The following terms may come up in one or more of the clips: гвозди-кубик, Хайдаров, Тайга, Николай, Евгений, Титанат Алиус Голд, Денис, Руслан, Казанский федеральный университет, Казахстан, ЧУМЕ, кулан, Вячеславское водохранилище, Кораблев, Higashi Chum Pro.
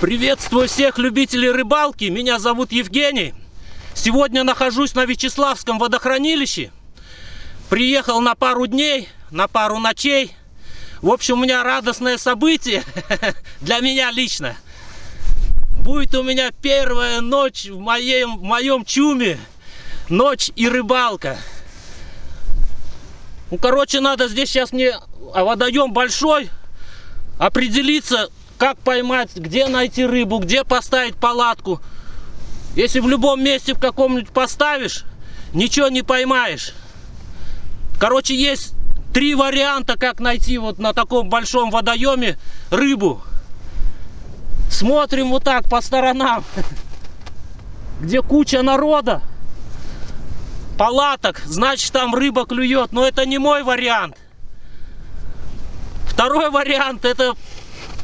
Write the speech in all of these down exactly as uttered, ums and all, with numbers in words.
Приветствую всех любителей рыбалки, меня зовут Евгений. Сегодня нахожусь на Вячеславском водохранилище. Приехал на пару дней, на пару ночей. В общем, у меня радостное событие для меня лично. Будет у меня первая ночь в моем, в моем чуме. Ночь и рыбалка. Ну, короче, надо здесь сейчас мне, а водоем большой, определиться, как поймать, где найти рыбу, где поставить палатку. Если в любом месте в каком-нибудь поставишь, ничего не поймаешь. Короче, есть три варианта, как найти вот на таком большом водоеме рыбу. Смотрим вот так по сторонам, где куча народа, палаток, значит там рыба клюет. Но это не мой вариант. Второй вариант — это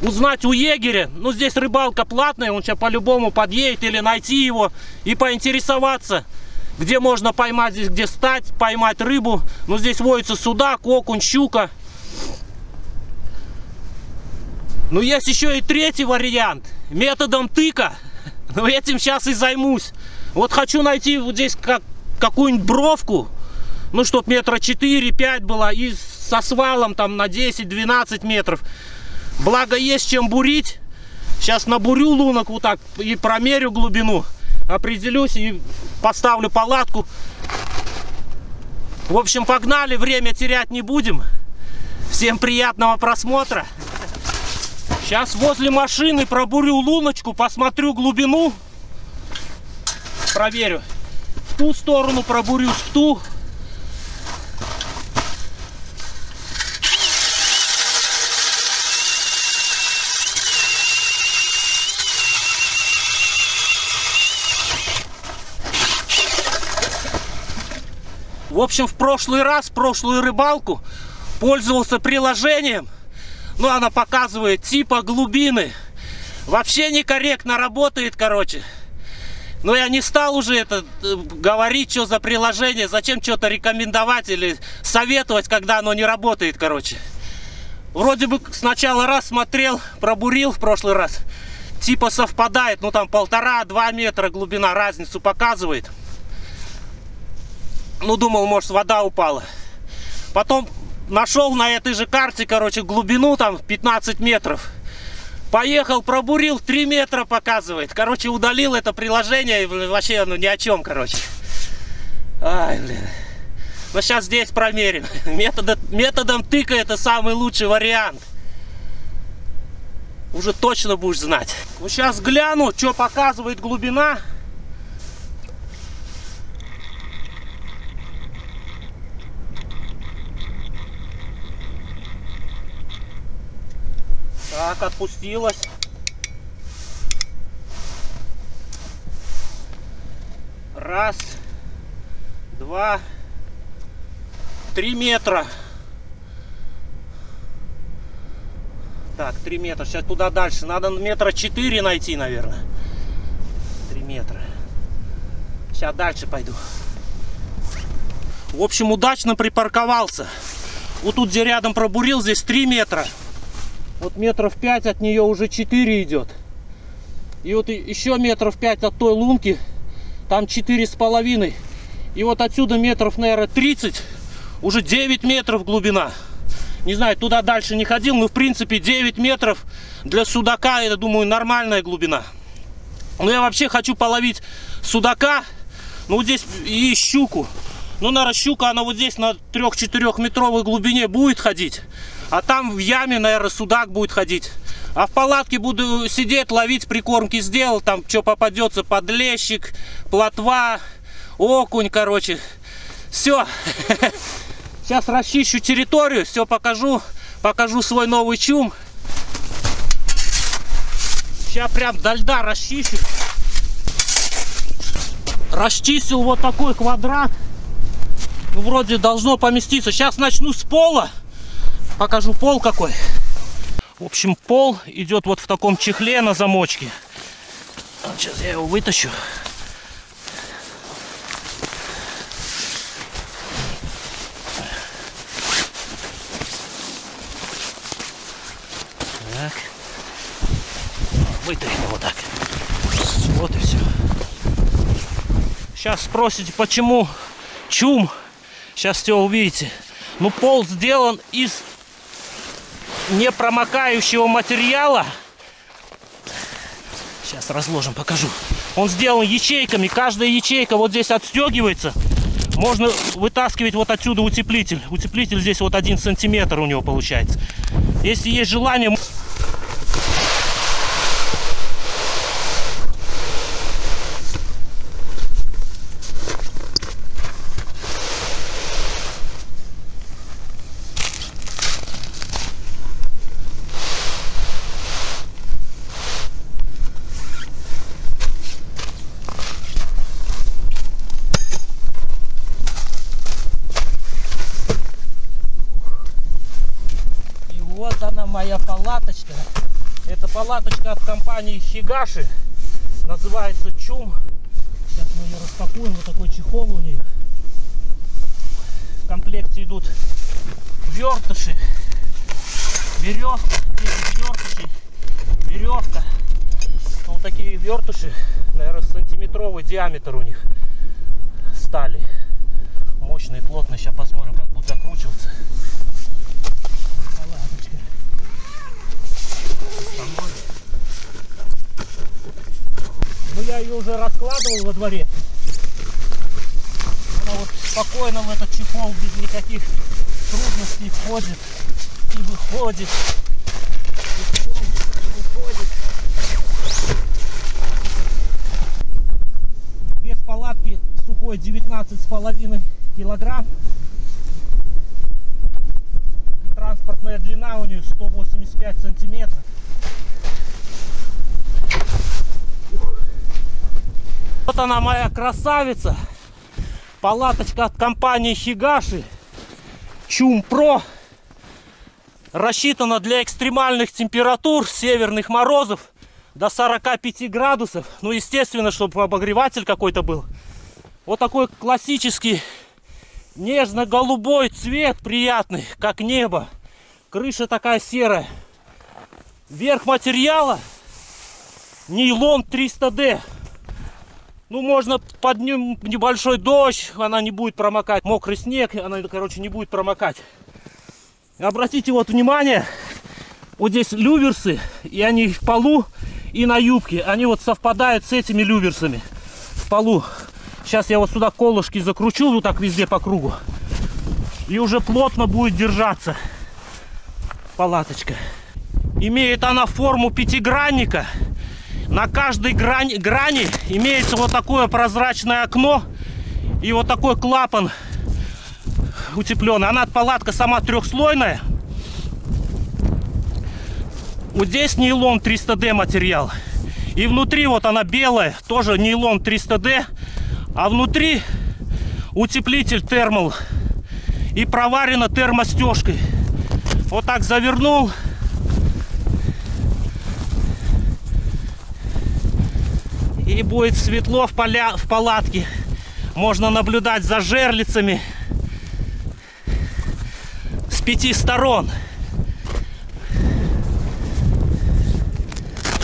узнать у егеря. Ну, здесь рыбалка платная, он сейчас по-любому подъедет, или найти его и поинтересоваться, где можно поймать здесь, где стать, поймать рыбу. Ну, здесь водится судак, окунь, щука. Ну, есть еще и третий вариант, методом тыка. Но этим сейчас и займусь. Вот хочу найти вот здесь как какую-нибудь бровку, ну, чтоб метра четыре-пять была, и со свалом там на десять-двенадцать метров. Благо есть чем бурить. Сейчас набурю лунок вот так и промерю глубину, определюсь и поставлю палатку. В общем, погнали, время терять не будем. Всем приятного просмотра. Сейчас возле машины пробурю луночку, посмотрю глубину, проверю. В ту сторону пробурюсь, в ту. В общем, в прошлый раз, в прошлую рыбалку, пользовался приложением. Ну, она показывает типа глубины. Вообще некорректно работает, короче. Но я не стал уже это говорить, что за приложение, зачем что-то рекомендовать или советовать, когда оно не работает, короче. Вроде бы сначала раз смотрел, пробурил в прошлый раз. Типа совпадает, ну там полтора-два метра глубина, разницу показывает. Ну, думал, может, вода упала. Потом нашел на этой же карте, короче, глубину там пятнадцать метров. Поехал, пробурил, три метра показывает. Короче, удалил это приложение, и вообще, ну, ни о чем, короче. Ай, блин. Ну, сейчас здесь промерим. Методом, методом тыка это самый лучший вариант. Уже точно будешь знать. Ну, сейчас гляну, что показывает глубина. Так, отпустилась. Раз, два, три метра. Так, три метра. Сейчас туда дальше. Надо метра четыре найти, наверное. Три метра. Сейчас дальше пойду. В общем, удачно припарковался. Вот тут, где рядом пробурил, здесь три метра. Вот метров пять от нее уже четыре идет. И вот еще метров пять от той лунки. Там четыре с половиной. И вот отсюда метров, наверное, тридцать. Уже девять метров глубина. Не знаю, туда дальше не ходил. Но, в принципе, девять метров для судака, я думаю, нормальная глубина. Но я вообще хочу половить судака. Ну, вот здесь и щуку. Ну, наверное, щука, она вот здесь на трёх-четырёх метровой глубине будет ходить. А там в яме, наверное, судак будет ходить. А в палатке буду сидеть, ловить, прикормки сделал. Там что попадется, подлещик, плотва, окунь, короче. Все. Сейчас расчищу территорию, все покажу. Покажу свой новый чум. Сейчас прям до льда расчищу. Расчистил вот такой квадрат. Ну, вроде должно поместиться. Сейчас начну с пола. Покажу пол какой. В общем, пол идет вот в таком чехле на замочке. Сейчас я его вытащу. Так. Вытащим вот так. Вот и все. Сейчас спросите, почему чум. Сейчас все увидите. Ну, пол сделан из непромокающего материала. Сейчас разложим, покажу. Он сделан ячейками. Каждая ячейка вот здесь отстегивается. Можно вытаскивать вот отсюда утеплитель. Утеплитель здесь вот один сантиметр у него получается. Если есть желание... Палаточка. Это палаточка от компании Higashi. Называется Chum. Сейчас мы ее распакуем. Вот такой чехол у нее. В комплекте идут вертыши, веревка, вертыши, веревка. Вот такие вертыши, наверное, сантиметровый диаметр у них стали. Мощные, плотные. Сейчас посмотрим, как будут закручиваться. Ну, я ее уже раскладывал во дворе. Она вот спокойно в этот чехол без никаких трудностей входит и выходит. И входит, и выходит. Вес палатки сухой девятнадцать с половиной килограмм. И транспортная длина у нее сто восемьдесят пять сантиметров. Вот она, моя красавица. Палаточка от компании Higashi Chum Pro. Рассчитана для экстремальных температур, северных морозов до сорока пяти градусов. Ну, естественно, чтобы обогреватель какой-то был. Вот такой классический нежно-голубой цвет, приятный, как небо. Крыша такая серая. Верх материала нейлон триста дэ. Ну, можно под ним небольшой дождь, она не будет промокать. Мокрый снег, она, короче, не будет промокать. Обратите вот внимание, вот здесь люверсы, и они в полу, и на юбке. Они вот совпадают с этими люверсами в полу. Сейчас я вот сюда колышки закручу, вот так везде по кругу. И уже плотно будет держаться палаточка. Имеет она форму пятигранника. На каждой грани, грани имеется вот такое прозрачное окно и вот такой клапан утепленный. Она, палатка сама трехслойная. Вот здесь нейлон триста дэ материал. И внутри вот она белая, тоже нейлон триста дэ. А внутри утеплитель термал. И проварена термостежкой. Вот так завернул. И будет светло в, поля, в палатке. Можно наблюдать за жерлицами с пяти сторон.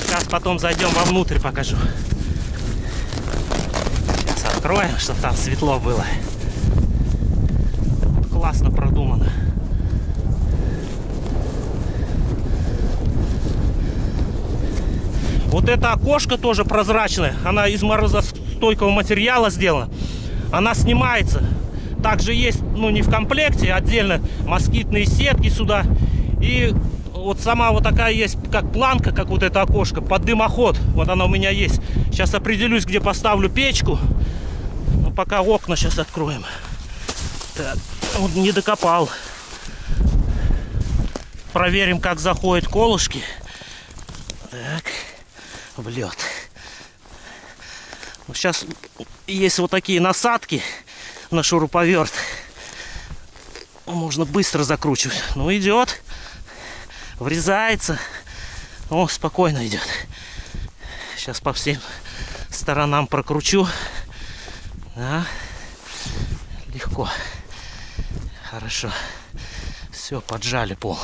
Сейчас потом зайдем вовнутрь, покажу. Сейчас откроем, чтобы там светло было. Классно продумано. Вот это окошко тоже прозрачное. Она из морозостойкого материала сделана. Она снимается. Также есть, ну, не в комплекте, отдельно москитные сетки сюда. И вот сама вот такая есть, как планка, как вот это окошко, под дымоход. Вот она у меня есть. Сейчас определюсь, где поставлю печку. Но пока окна сейчас откроем. Так, вот не докопал. Проверим, как заходят колышки. Так. В лед. Сейчас есть вот такие насадки на шуруповерт. Можно быстро закручивать. Ну, идет. Врезается. О, спокойно идет. Сейчас по всем сторонам прокручу. Да. Легко. Хорошо. Все, поджали пол.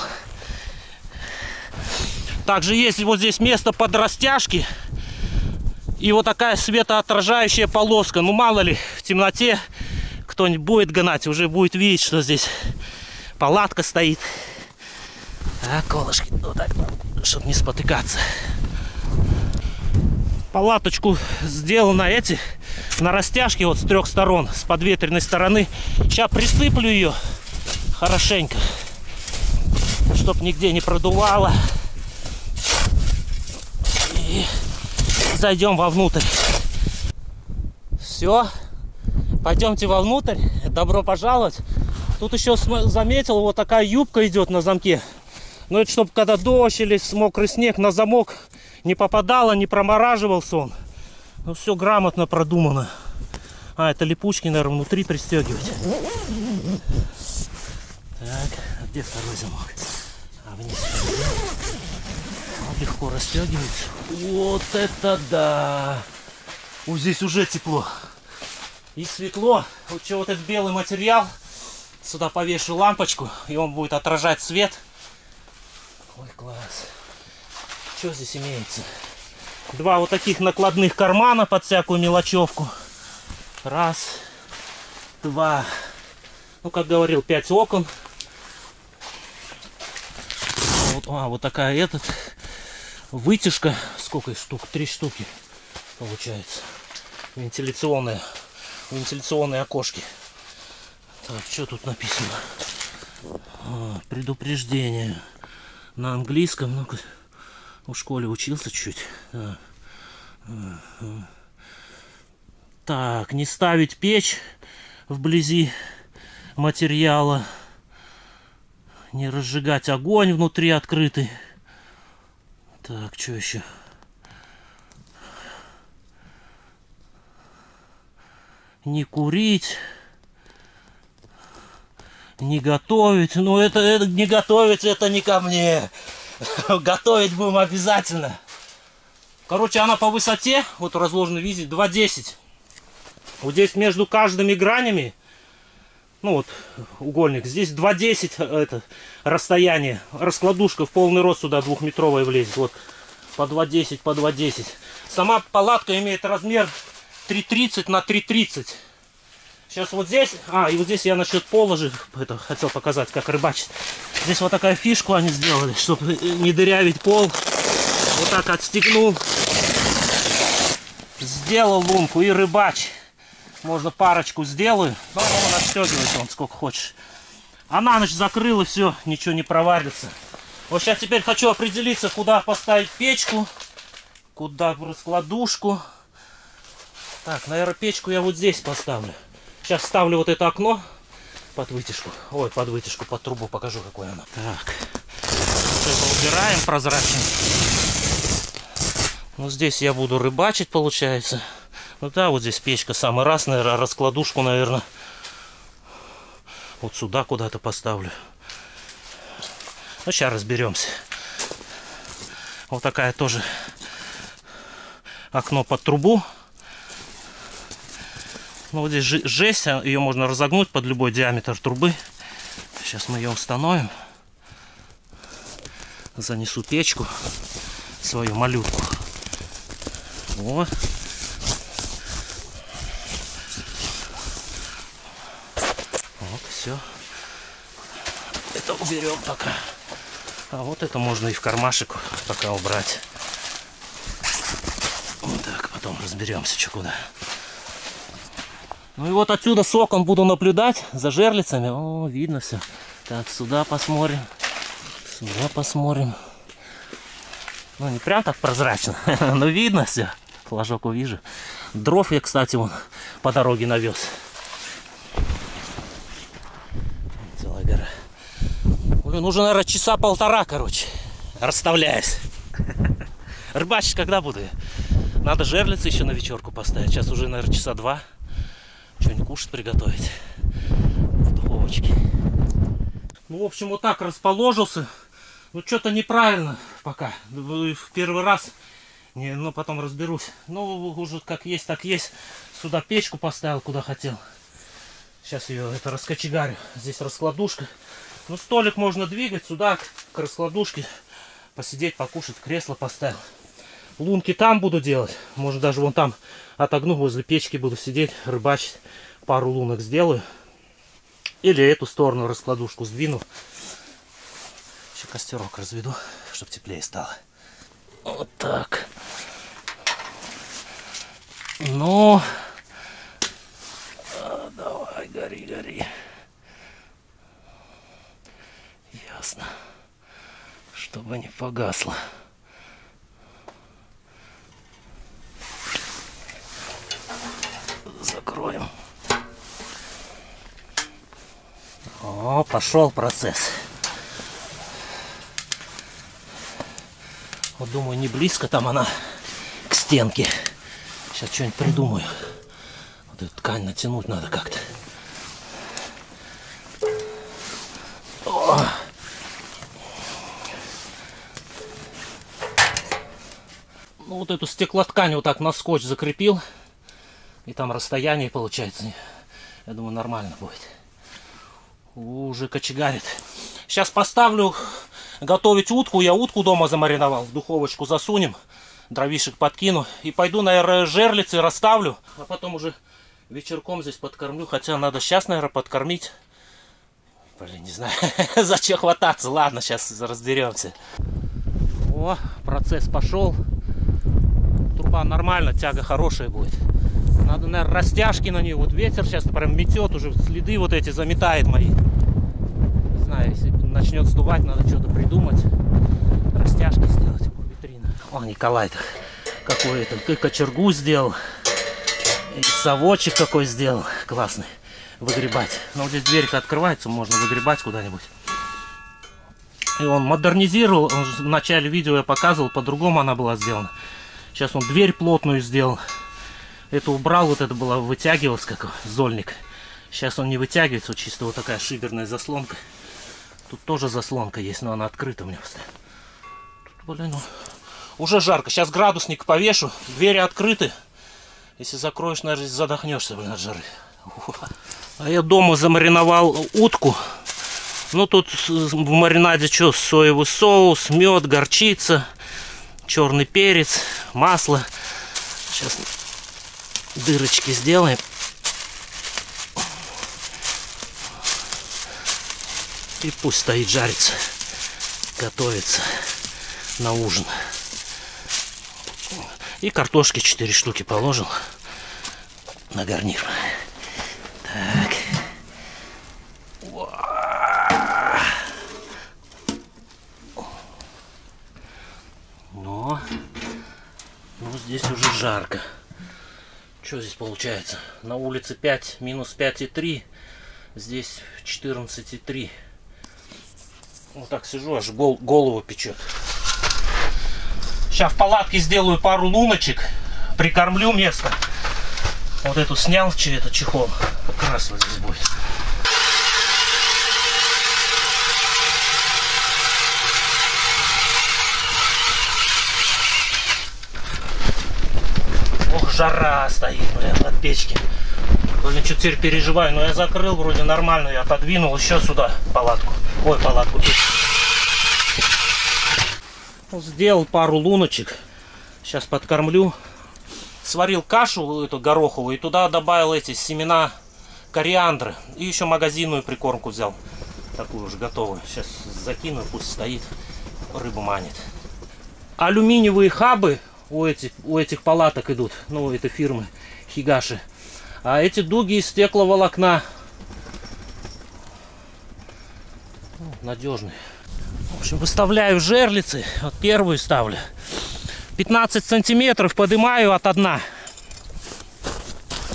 Также есть вот здесь место под растяжки. И вот такая светоотражающая полоска. Ну, мало ли, в темноте кто-нибудь будет гнать, уже будет видеть, что здесь палатка стоит. А, колышки, вот так, чтобы не спотыкаться. Палаточку сделано эти на растяжке вот с трех сторон, с подветренной стороны. Сейчас присыплю ее хорошенько, чтоб нигде не продувало. И зайдем вовнутрь. Все, пойдемте вовнутрь. Добро пожаловать. Тут еще заметил, вот такая юбка идет на замке. Но это чтобы когда дождь или мокрый снег, на замок не попадало, не промораживался он. Ну, все грамотно продумано. А, это липучки, наверное, внутри пристегивать. Так, а где второй замок? А, вниз. Он легко расстегивается. Вот это да! О, здесь уже тепло. И светло. Вот что, вот этот белый материал. Сюда повешу лампочку, и он будет отражать свет. Ой, класс. Что здесь имеется? Два вот таких накладных кармана под всякую мелочевку. Раз, два. Ну, как говорил, пять окон. Вот, а, вот такая этот вытяжка. Сколько их штук? Три штуки получается. Вентиляционные. Вентиляционные окошки. Так, что тут написано? А, предупреждение. На английском, ну-ка, в школе учился чуть. Да. Так, не ставить печь вблизи материала, не разжигать огонь внутри открытый. Так, что еще? Не курить. Не готовить, ну это, это не готовить, это не ко мне. Готовить будем обязательно. Короче, она по высоте, вот разложено, видите, два десять. Вот здесь между каждыми гранями, ну вот угольник, здесь два десять это расстояние. Раскладушка в полный рост сюда двухметровая влезет, вот по два десять, по два десять. Сама палатка имеет размер три тридцать на три тридцать. Сейчас вот здесь, а, и вот здесь я насчет пола же это, хотел показать, как рыбачить. Здесь вот такая фишку они сделали, чтобы не дырявить пол. Вот так отстегнул. Сделал лунку и рыбач. Можно парочку сделаю. Но он отстегивается, он сколько хочешь. А на ночь закрыл, и все, ничего не проварится. Вот сейчас теперь хочу определиться, куда поставить печку. Куда раскладушку. Так, наверное, печку я вот здесь поставлю. Сейчас ставлю вот это окно под вытяжку. Ой, под вытяжку, под трубу покажу, какое оно. Так. Это убираем прозрачно. Ну, здесь я буду рыбачить, получается. Ну да, вот здесь печка самый раз, наверное, раскладушку, наверное, вот сюда куда-то поставлю. Ну, сейчас разберемся. Вот такая тоже окно под трубу. Ну, вот здесь жесть, ее можно разогнуть под любой диаметр трубы. Сейчас мы ее установим. Занесу печку, свою малютку. Вот. Вот, все. Это уберем пока. А вот это можно и в кармашек пока убрать. Вот так, потом разберемся, что куда. Ну и вот отсюда с окон буду наблюдать за жерлицами. О, видно все. Так, сюда посмотрим. Сюда посмотрим. Ну, не прям так прозрачно, но видно все. Флажок увижу. Дров я, кстати, вон по дороге навез. Целая гора. Блин, уже, наверное, часа полтора, короче. Расставляюсь. Рыбачить когда буду? Надо жерлицы еще на вечерку поставить. Сейчас уже, наверное, часа два. Что-нибудь кушать приготовить в духовочке. Ну, в общем, вот так расположился. Ну, что-то неправильно пока. В первый раз, не, но потом разберусь. Ну, уже как есть, так есть. Сюда печку поставил, куда хотел. Сейчас ее это раскочегарю. Здесь раскладушка. Ну, столик можно двигать сюда, к раскладушке. посидеть, покушать, кресло поставил. Лунки там буду делать, может даже вон там отогну, возле печки буду сидеть, рыбачить, пару лунок сделаю. Или эту сторону раскладушку сдвину. Еще костерок разведу, чтобы теплее стало. Вот так. Ну, а, давай, гори, гори. Ясно. Чтобы не погасло. Закроем. О, пошел процесс. Вот думаю, не близко там она к стенке. Сейчас что-нибудь придумаю. Вот эту ткань натянуть надо как-то. Ну вот эту стеклоткань вот так на скотч закрепил. И там расстояние получается. Я думаю, нормально будет. Уже кочегарит. Сейчас поставлю готовить утку. Я утку дома замариновал. В духовочку засунем. Дровишек подкину. И пойду, наверное, жерлицы расставлю. А потом уже вечерком здесь подкормлю. Хотя надо сейчас, наверное, подкормить. Блин, не знаю, зачем хвататься. Ладно, сейчас разберемся. О, процесс пошел. Труба нормально, тяга хорошая будет. Надо, наверное, растяжки на нее. Вот ветер сейчас прям метет, уже следы вот эти заметает мои. Не знаю, если начнет сдувать, надо что-то придумать. Растяжки сделать. Витрина. О, Николай-то какой-то кочергу сделал. И совочек какой сделал. Классный. Выгребать. Но вот здесь дверь-то открывается, можно выгребать куда-нибудь. И он модернизировал. Он же в начале видео я показывал, по-другому она была сделана. Сейчас он дверь плотную сделал. Это убрал, вот это было вытягивалось, как зольник. Сейчас он не вытягивается, вот чисто вот такая шиберная заслонка. Тут тоже заслонка есть, но она открыта у меня постоянно. Тут, блин, уже жарко. Сейчас градусник повешу, двери открыты. Если закроешь, наверное, задохнешься, блин, от жары. А я дома замариновал утку. Ну, тут в маринаде что? Соевый соус, мед, горчица, черный перец, масло. Сейчас... дырочки сделаем. И пусть стоит жарится. Готовится на ужин. И картошки четыре штуки положил на гарнир. Так. Но, ну, здесь уже жарко. Что здесь получается? На улице пять, минус пять и три. Здесь четырнадцать и три. Вот так сижу, аж гол, голову печет. Сейчас в палатке сделаю пару луночек. Прикормлю место. Вот эту снял, этот чехол. Как раз вот здесь будет. Жара стоит, блин, от печки. Блин, что теперь переживаю, но я закрыл, вроде нормально, я отодвинул еще сюда палатку. Ой, палатку тут. Сделал пару луночек. Сейчас подкормлю. Сварил кашу эту гороховую и туда добавил эти семена кориандры. И еще магазинную прикормку взял. Такую уже готовую. Сейчас закину, пусть стоит, рыбу манит. Алюминиевые хабы. У этих, у этих палаток идут, ну, это фирмы Higashi. А эти дуги из стекловолокна. Ну, надежные. В общем, выставляю жерлицы. Вот первую ставлю. пятнадцать сантиметров поднимаю от дна.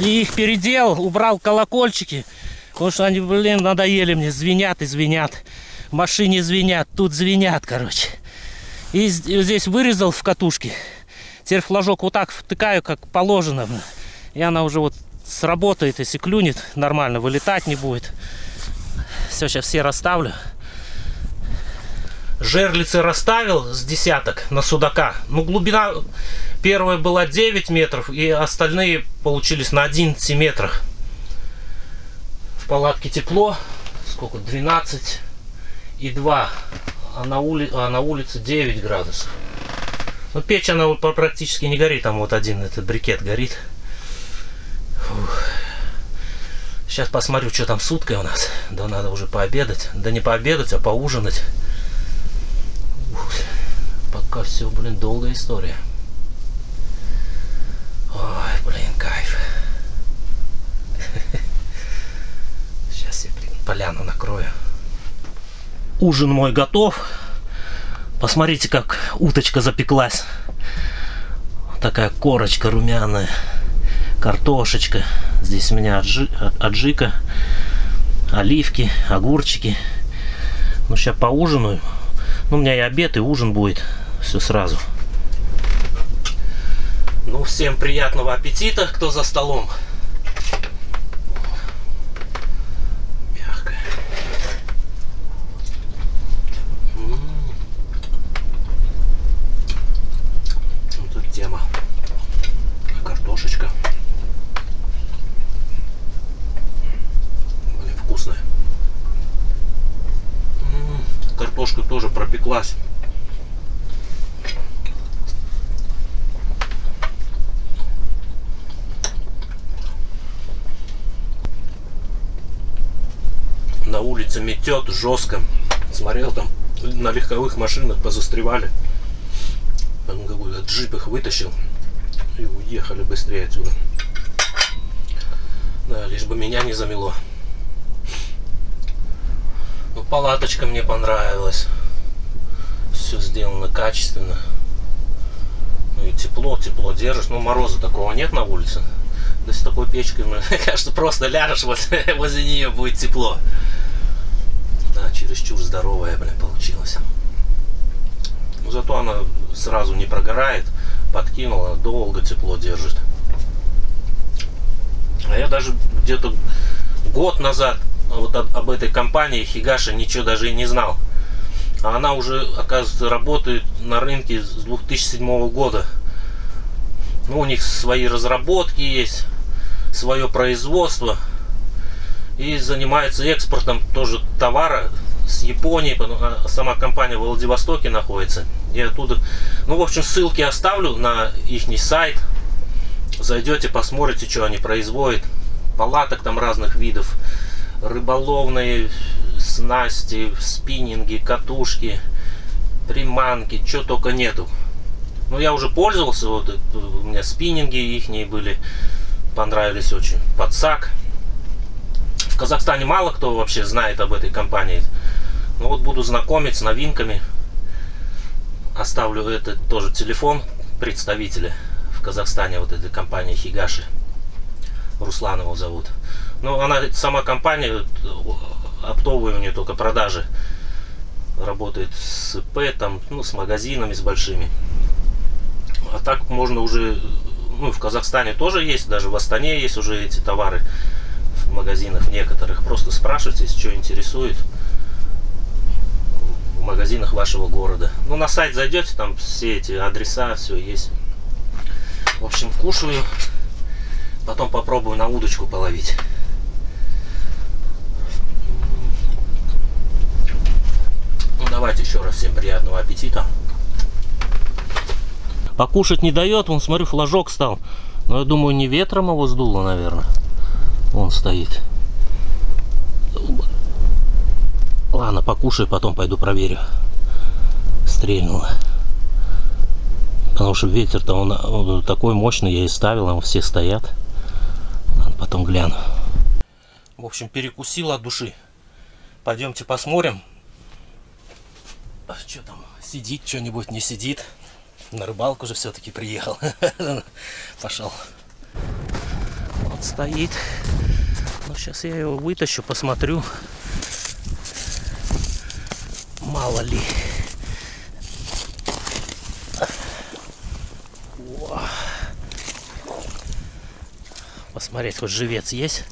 И их передел, убрал колокольчики. Потому что они, блин, надоели мне. Звенят и звенят. В машине звенят, тут звенят, короче. И здесь вырезал в катушке. Теперь флажок вот так втыкаю, как положено. И она уже вот сработает, если клюнет, нормально, вылетать не будет. Все, сейчас все расставлю. Жерлицы расставил с десяток на судака. Ну, глубина первая была девять метров, и остальные получились на одиннадцати метрах. В палатке тепло. Сколько? двенадцать и два. а на, ули... а на улице девять градусов. Но печь она вот практически не горит, там вот один этот брикет горит. Фух. Сейчас посмотрю, что там с уткой у нас. Да надо уже пообедать. Да не пообедать, а поужинать. Ух, пока все, блин, долгая история. Ой, блин, кайф. Сейчас я, блин, поляну накрою. Ужин мой готов. Посмотрите, как уточка запеклась. Такая корочка румяная. Картошечка, здесь у меня аджи, аджика, оливки, огурчики. Ну, сейчас поужинаю. Ну, у меня и обед, и ужин будет. Все сразу. Ну, всем приятного аппетита, кто за столом. Мягко. Вот эта тема. Картошечка. Вкусная. М-м-м, картошка тоже пропеклась. На улице метет жестко. Смотрел, там на легковых машинах позастревали. Там какой-то джип их вытащил и уехали быстрее отсюда. Да, лишь бы меня не замело. Ну, палаточка мне понравилась. Все сделано качественно. Ну и тепло, тепло держишь. Ну, мороза такого нет на улице. Да с такой печкой, мне кажется, просто ляжешь, возле, возле нее будет тепло. Да, чересчур здоровая, блин, получилась. Но зато она сразу не прогорает. Подкинула, долго тепло держит. А я даже где-то год назад вот об, об этой компании Higashi ничего даже и не знал. А она уже, оказывается, работает на рынке с две тысячи седьмого года. Ну, у них свои разработки есть, свое производство. И занимается экспортом тоже товара с Японии. Сама компания в Владивостоке находится. И оттуда... Ну, в общем, ссылки оставлю на их сайт. Зайдете, посмотрите, что они производят. Палаток там разных видов. Рыболовные снасти, спиннинги, катушки, приманки, что только нету. Ну, я уже пользовался, вот у меня спиннинги ихние были, понравились очень. Подсак. В Казахстане мало кто вообще знает об этой компании. Ну, вот буду знакомить с новинками. Оставлю этот тоже телефон представителя в Казахстане, вот этой компании Higashi. Руслан его зовут. Ну, она, сама компания, оптовые у нее только продажи. Работает с ИП, там, ну, с магазинами, с большими. А так можно уже, ну, в Казахстане тоже есть, даже в Астане есть уже эти товары в магазинах некоторых. Просто спрашивайте, что интересует в магазинах вашего города. Ну, на сайт зайдете, там все эти адреса, все есть. В общем, кушаю, потом попробую на удочку половить. Давайте еще раз всем приятного аппетита. Покушать не дает. Вон, смотрю, флажок стал. Но я думаю, не ветром его сдуло, наверное. Вон стоит. Ладно, покушаю, потом пойду проверю. Стрельнуло. Потому что ветер-то он, он такой мощный, я и ставил, там все стоят. Ладно, потом гляну. В общем, перекусил от души. Пойдемте посмотрим. Что там, сидит что-нибудь, не сидит. На рыбалку же все-таки приехал. Пошел. Вот стоит. Ну, сейчас я его вытащу, посмотрю. Мало ли. О. Посмотреть, хоть живец есть.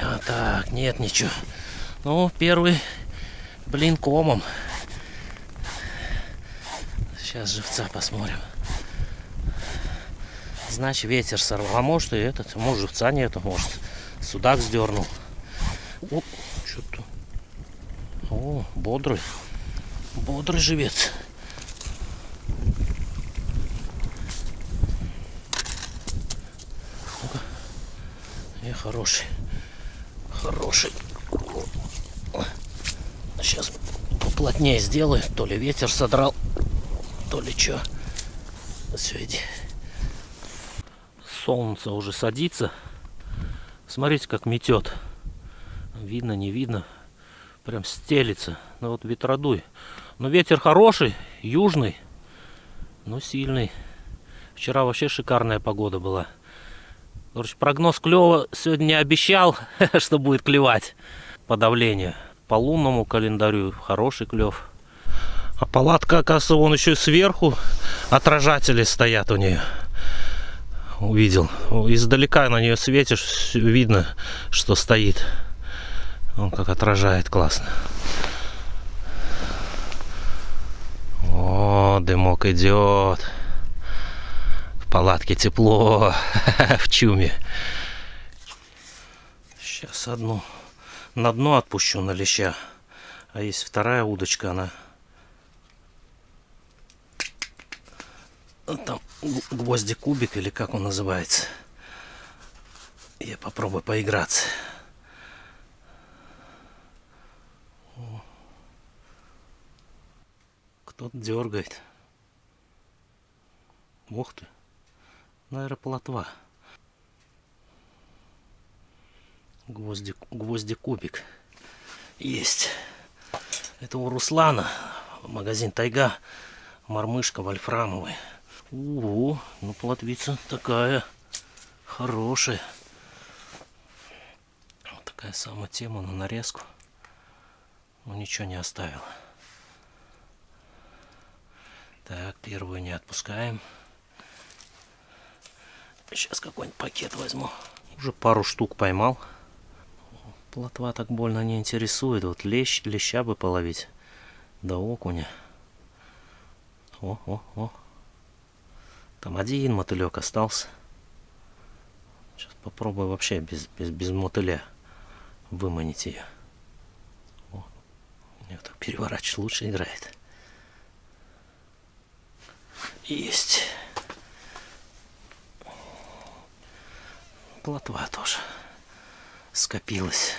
А, так, нет ничего. Ну, первый, блин, комом. Сейчас живца посмотрим. Значит, ветер сорвал. А может и этот, может живца нету, может судак сдернул. О, что-то бодрый, бодрый живец. И хороший, хороший. Сейчас поплотнее сделаю, то ли ветер содрал, то ли что. Все, иди. Солнце уже садится. Смотрите, как метет. Видно, не видно. Прям стелится. Ну вот ветродуй. Но ветер хороший, южный, но сильный. Вчера вообще шикарная погода была. Короче, прогноз клево сегодня не обещал, что будет клевать по давлению. По лунному календарю хороший клев. А палатка, оказывается, вон еще и сверху отражатели стоят у нее. Увидел. Издалека на нее светишь, видно, что стоит. Он как отражает классно. О, дымок идет. В палатке тепло, в чуме. Сейчас одну на дно отпущу, на леща. А есть вторая удочка, она там гвозди-кубик, или как он называется. Я попробую поиграться. Кто-то дергает. Ух ты. Наверное, плотва. Гвозди, гвозди-кубик. Есть. Это у Руслана. Магазин Тайга. Мормышка вольфрамовая. О, ну плотвица такая хорошая. Вот такая самая тема на нарезку. Но ничего не оставила. Так, первую не отпускаем. Сейчас какой-нибудь пакет возьму. Уже пару штук поймал. Плотва так больно не интересует. Вот лещ, леща бы половить. Да окуня. О, о, о. Там один мотылек остался. Сейчас попробую вообще без, без, без мотыля выманить ее. О, мне так переворачивать лучше играет. Есть. Плотва тоже скопилась.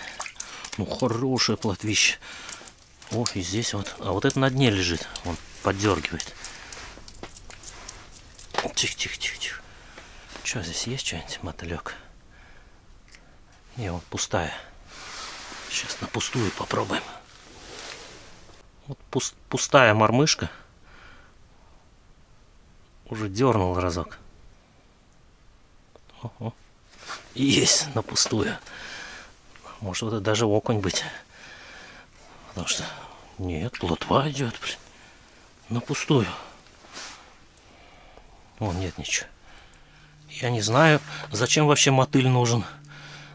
Ну, хорошая плотвища. О, и здесь вот. А вот это на дне лежит. Он поддергивает. Тихо-тихо-тихо-тихо. Что, здесь есть что-нибудь, мотылек? Не, вот пустая. Сейчас на пустую попробуем. Вот пуст, пустая мормышка. Уже дернул разок. О-о. Есть, на пустую. Может, вот это даже окунь быть. Потому что... Нет, плотва идет, блин. На пустую. О, нет ничего. Я не знаю, зачем вообще мотыль нужен.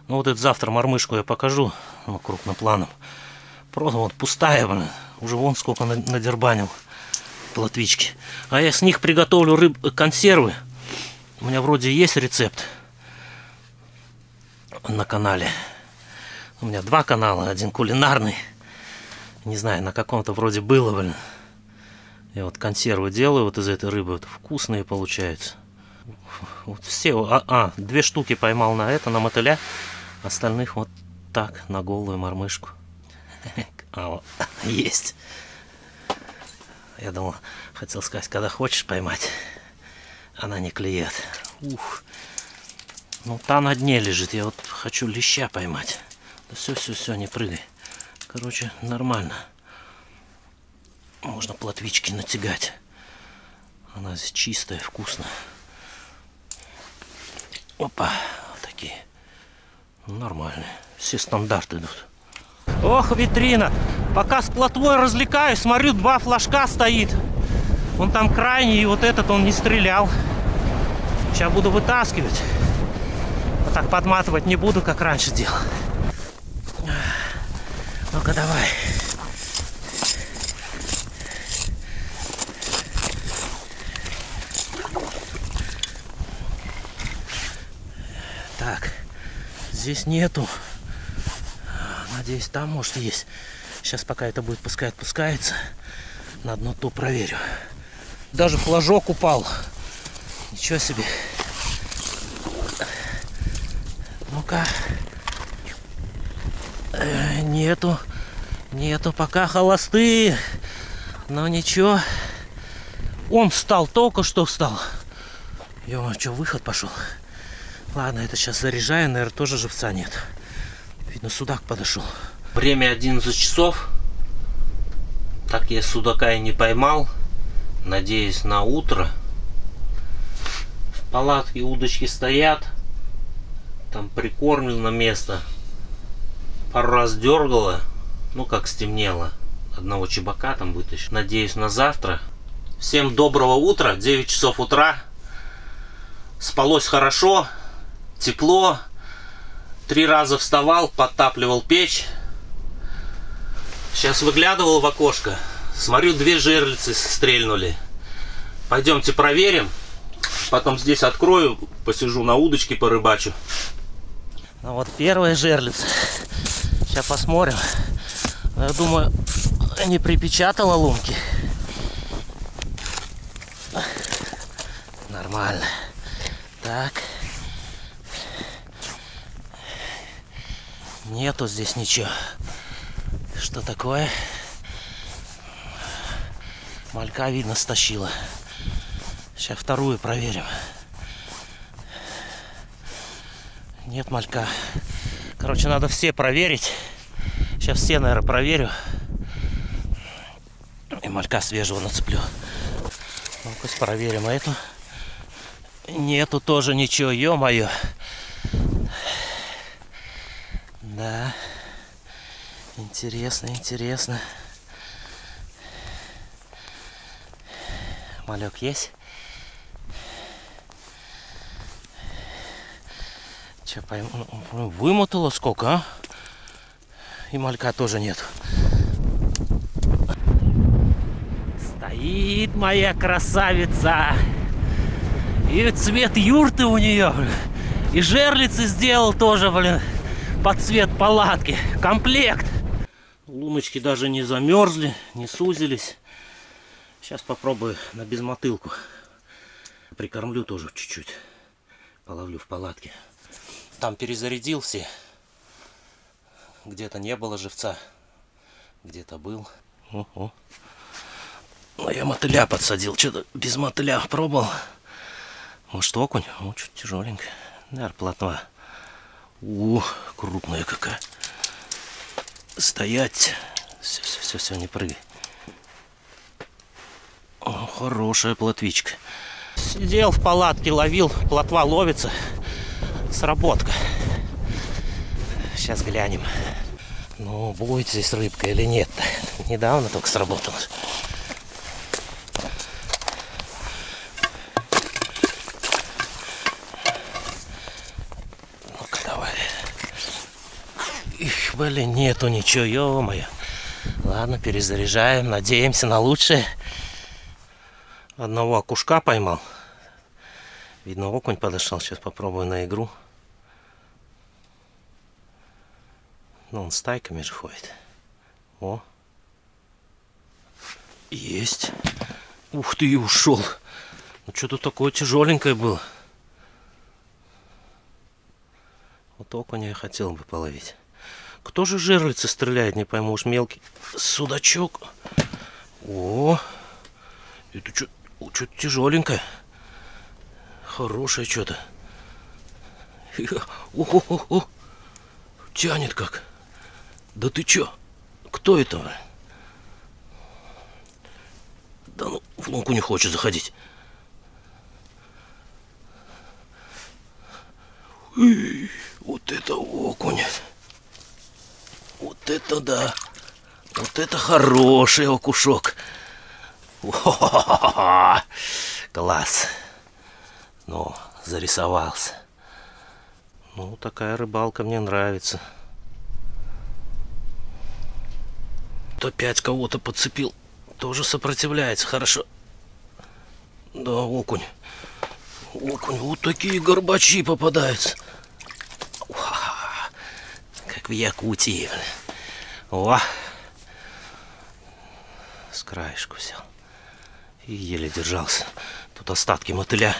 Ну, вот это завтра мормышку я покажу. Ну, крупным планом. Просто вот пустая, блин. Уже вон сколько надербанил плотвички. А я с них приготовлю рыб... консервы. У меня вроде есть рецепт на канале. У меня два канала. Один кулинарный. Не знаю, на каком-то вроде было, блин. Я вот консервы делаю вот из этой рыбы. Вот вкусные получаются. Вот все. А, а, две штуки поймал на это, на мотыля. Остальных вот так, на голую мормышку. А, вот, есть. Я думал, хотел сказать, когда хочешь поймать, она не клюет. Ух. Ну, та на дне лежит. Я вот хочу леща поймать. Да все, все, все, не прыгай. Короче, нормально. Можно плотвички натягать. Она здесь чистая, вкусная. Опа, вот такие. Нормальные. Все стандарты идут. Ох, витрина. Пока с плотвой развлекаюсь, смотрю, два флажка стоит. Вон там крайний, и вот этот он не стрелял. Сейчас буду вытаскивать. Вот так подматывать не буду, как раньше делал. Ну-ка, давай. Так, здесь нету. Надеюсь, там, может, есть. Сейчас пока это будет, пускай отпускается. На дно то проверю. Даже флажок упал. Ничего себе. Ну-ка. Э, нету. Нету пока, холостые. Но ничего. Он встал, только что встал. Ё, что, выход пошел? Ладно, это сейчас заряжаю, наверное, тоже живца нет. Видно, судак подошел. Время одиннадцать часов. Так я судака и не поймал. Надеюсь, на утро. В палатке удочки стоят. Там прикормлено место. Пару раз дергало. Ну, как стемнело. Одного чебака там вытащил. Надеюсь, на завтра. Всем доброго утра. девять часов утра. Спалось хорошо. Тепло. Три раза вставал, подтапливал печь. Сейчас выглядывал в окошко. Смотрю, две жерлицы стрельнули. Пойдемте проверим. Потом здесь открою, посижу на удочке, порыбачу. Ну вот первая жерлица. Сейчас посмотрим. Я думаю, не припечатала лунки. Нормально. Так. Нету здесь ничего. Что такое? Малька, видно, стащила. Сейчас вторую проверим. Нет малька. Короче, надо все проверить. Сейчас все, наверное, проверю. И малька свежего нацеплю. Ну-ка, проверим эту. Нету тоже ничего, ё-моё. Да. Интересно, интересно. Малек есть? Че, пойму, вымотало сколько, а? И малька тоже нет. Стоит моя красавица. И цвет юрты у нее. И жерлицы сделал тоже, блин. Под цвет палатки. Комплект. Луночки даже не замерзли, не сузились. Сейчас попробую на безмотылку. Прикормлю тоже чуть-чуть. Половлю в палатке. Там перезарядил все. Где-то не было живца. Где-то был. О-о. Но я мотыля подсадил. Что-то без мотыля пробовал. Может, окунь? О, чуть тяжеленько. Наверное, плотва. О, крупная какая. Стоять. Все, все, все, все, не прыгай. О, хорошая плотвичка. Сидел в палатке, ловил. Плотва ловится. Сработка. Сейчас глянем. Ну, будет здесь рыбка или нет. Недавно только сработала. Ну-ка, давай. Их, блин, нету ничего, ё-моё. Ладно, перезаряжаем, надеемся на лучшее. Одного окушка поймал. Видно, окунь подошел. Сейчас попробую на игру. Ну, он с тайками же ходит. О. Есть. Ух ты, и ушел. Ну, что-то такое тяжеленькое было. Вот окуня я хотел бы половить. Кто же жерлицы стреляет, не пойму, уж мелкий судачок. О. Это что-то тяжеленькое. Хорошее что-то. О-о-о-о. Тянет как. Да ты чё? Кто это? Да ну, в лунку не хочет заходить. И, вот это окунь. Вот это да. Вот это хороший окушок. О-хо-хо-хо-хо. Класс. Ну, зарисовался. Ну, такая рыбалка мне нравится. Опять кого-то подцепил. Тоже сопротивляется, хорошо. Да, окунь. Окунь, вот такие горбачи попадаются. Уа, как в Якутии. О, краешку взял. И еле держался. Тут остатки мотыля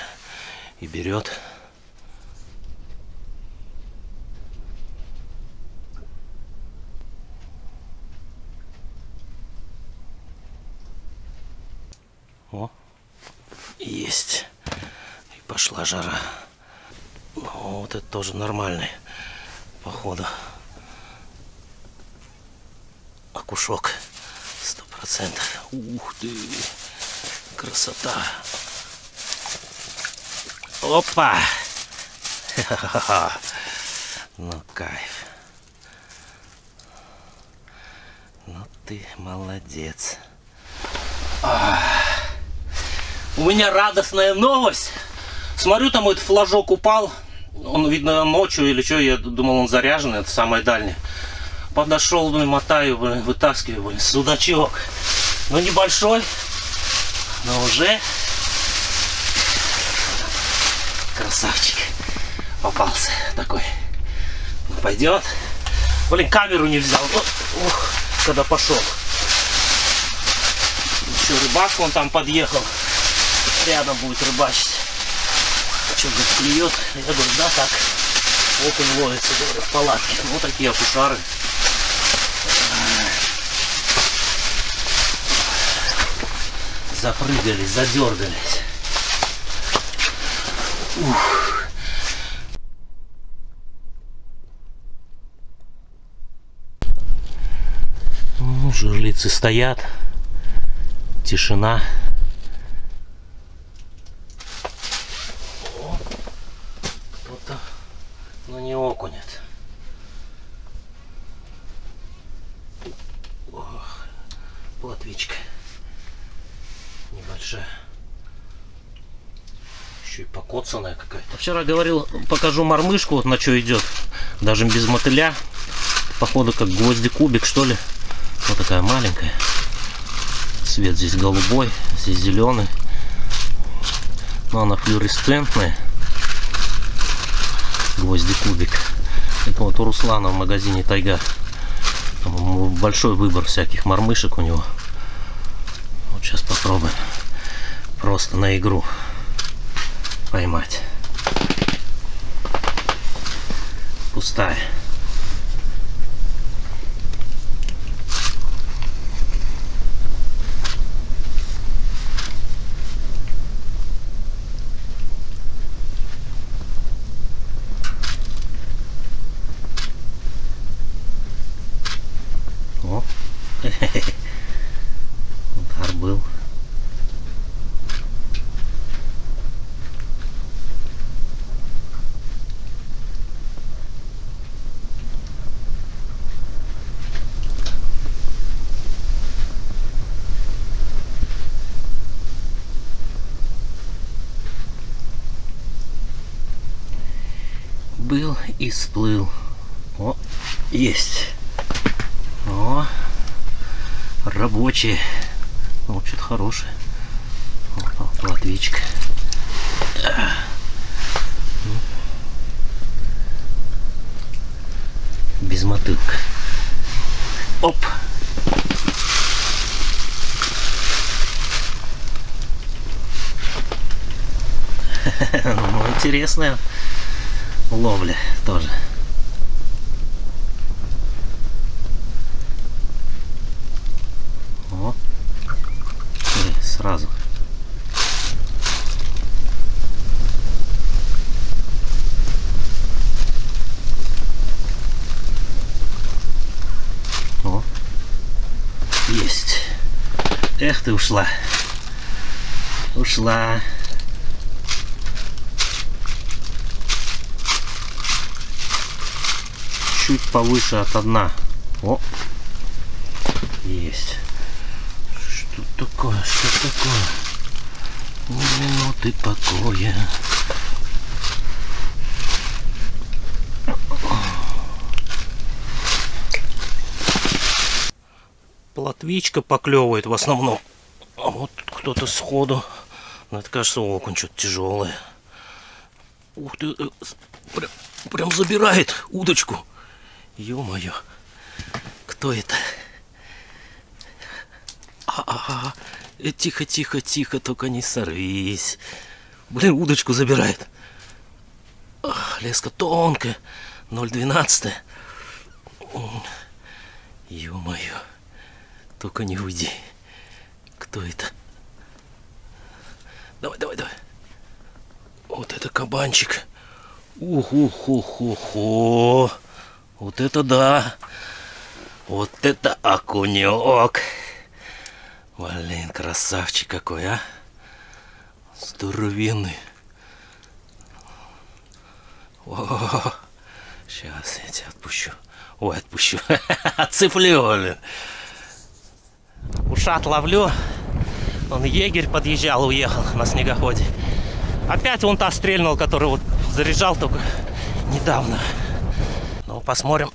и берет. О, есть. И пошла жара. О, вот это тоже нормальный, походу. Окушок. Сто процентов. Ух ты. Красота. Опа. Ха-ха-ха. Ну, кайф. Ну, ты молодец. А-а-а. У меня радостная новость. Смотрю, там этот флажок упал. Он, видно, ночью или что, я думал, он заряженный. Это самое дальнее. Подошел, блин, мотаю, блин, вытаскиваю, блин, судачок. Ну, небольшой, но уже красавчик попался такой. Ну, пойдет. Блин, камеру не взял. Ох, когда пошел. Еще рыбак, он там подъехал. Рядом будет рыбачить. Что, говорит, клюет? Я говорю, да, так. Окунь ловится, говорю, в палатке. Вот такие окушары. Запрыгались, задергались. Ух. Ну, жерлицы стоят. Тишина. Но не окунет. Ох, плотвичка небольшая, еще и покоцанная какая-то. Вчера говорил, покажу мормышку, вот на что идет, даже без мотыля, походу как гвозди-кубик, что ли. Вот такая маленькая. Цвет здесь голубой, здесь зеленый, но она флюоресцентная. Гвозди-кубик. Это вот у Руслана в магазине Тайга. Там большой выбор всяких мормышек у него. Вот сейчас попробуем просто на игру поймать. Пустая. Удар был. Был и всплыл. О, есть. О. Рабочие. Ну, что-то хорошее. Плотвичка. Без мотылка. Оп. Ну, интересная ловля тоже. Сразу. О, есть. Эх ты, ушла. Ушла. Чуть повыше от дна. О, есть. Что такое? Что такое? О, ты покоя. Плотвичка поклевывает в основном. А вот кто-то сходу. Ну, это, кажется, окунь что-то тяжелое. Ух ты, прям, прям забирает удочку. Ё-моё, кто это? А-а-а. Тихо, тихо, тихо, только не сорвись. Блин, удочку забирает. Ах, леска тонкая, ноль двенадцать. Ё-моё, только не уйди. Кто это? Давай, давай, давай. Вот это кабанчик. Уху-ху-ху-ху. Вот это да. Вот это окунёк. Блин, красавчик какой, а. Здоровенный. О-о-о. Сейчас я тебя отпущу. Ой, отпущу. Отцеплю, блин. Ушат ловлю. Он егерь подъезжал, уехал на снегоходе. Опять вон та стрельнул, который вот заряжал только недавно. Ну, посмотрим.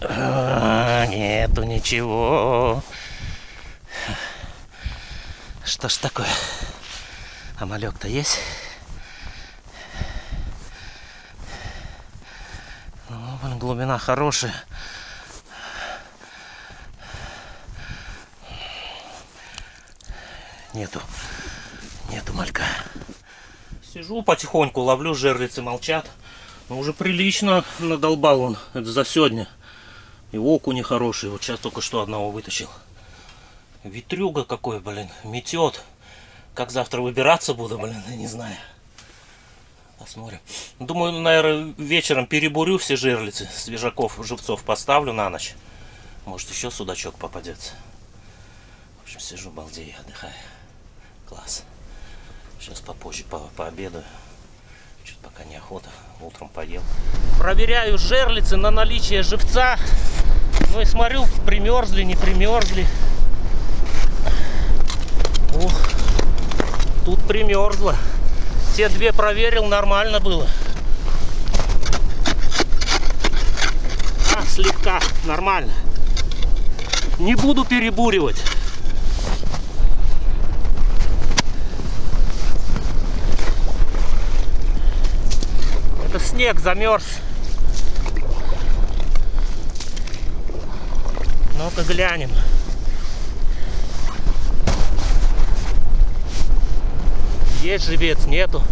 А, нету ничего. Что ж такое? А малек-то есть? Ну, блин, глубина хорошая. Нету. Нету малька. Сижу потихоньку, ловлю, жерлицы молчат. Но уже прилично надолбал он. Это за сегодня. И окуни хорошие. Вот сейчас только что одного вытащил. Ветрюга какой, блин. Метет. Как завтра выбираться буду, блин, я не знаю. Посмотрим. Думаю, наверное, вечером перебурю все жерлицы. Свежаков, живцов поставлю на ночь. Может, еще судачок попадется. В общем, сижу, балдею, отдыхаю. Класс. Сейчас попозже по пообедаю. Чуть пока неохота. Утром поел. Проверяю жерлицы на наличие живца. Ну и смотрю, примерзли, не примерзли. Ух, тут примерзло. Все две проверил, нормально было. А, слегка, нормально. Не буду перебуривать. Это снег замерз. Ну-ка глянем. Есть живец, нету.